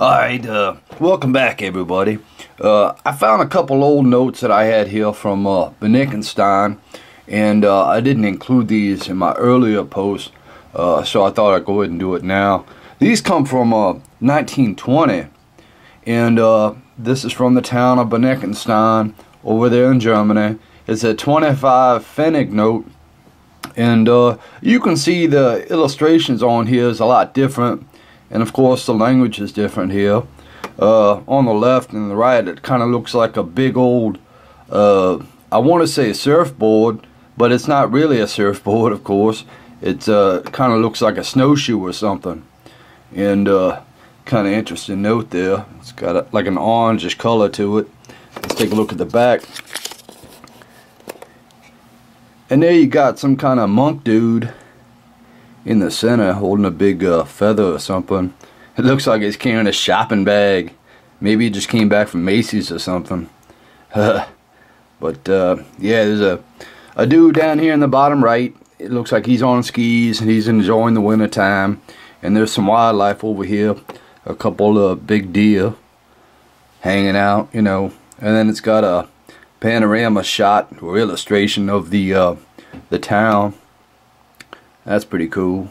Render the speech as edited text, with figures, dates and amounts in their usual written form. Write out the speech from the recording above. Alright, welcome back everybody. I found a couple old notes that I had here from Benneckenstein, and I didn't include these in my earlier post, so I thought I'd go ahead and do it now. These come from 1920, and this is from the town of Benneckenstein over there in Germany. It's a 25 Pfennig note, and you can see the illustrations on here is a lot different, and of course the language is different here. On the left and the right it kind of looks like a big old, I want to say surfboard, but it's not really a surfboard of course. It kind of looks like a snowshoe or something, and kind of interesting note there. It's got a, like an orangish color to it. Let's take a look at the back. And there you got some kind of monk dude in the center holding a big feather or something. It looks like he's carrying a shopping bag. Maybe he just came back from Macy's or something. But yeah, there's a dude down here in the bottom right. It looks like he's on skis and he's enjoying the winter time. And there's some wildlife over here. A couple of big deer hanging out, you know. And then it's got a panorama shot or illustration of the town. That's pretty cool.